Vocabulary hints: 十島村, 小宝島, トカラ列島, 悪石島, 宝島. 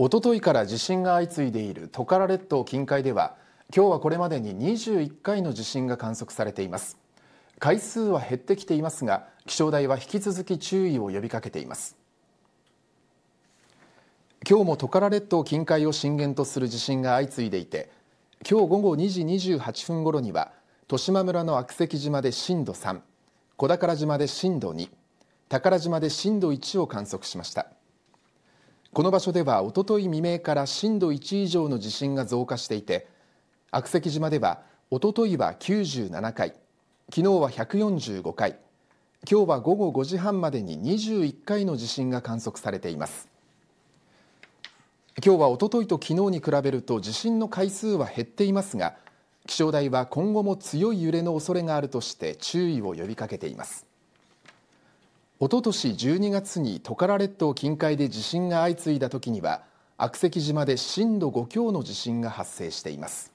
おとといから地震が相次いでいるトカラ列島近海では、今日はこれまでに21回の地震が観測されています。回数は減ってきていますが、気象台は引き続き注意を呼びかけています。今日もトカラ列島近海を震源とする地震が相次いでいて、今日午後2時28分ごろには十島村の悪石島で震度3、小宝島で震度2、宝島で震度1を観測しました。この場所ではおととい未明から震度1以上の地震が増加していて、悪石島ではおとといは97回、昨日は145回、今日は午後5時半までに21回の地震が観測されています。今日はおとといと昨日に比べると地震の回数は減っていますが、気象台は今後も強い揺れの恐れがあるとして注意を呼びかけています。おととし12月にトカラ列島近海で地震が相次いだときには、悪石島で震度5強の地震が発生しています。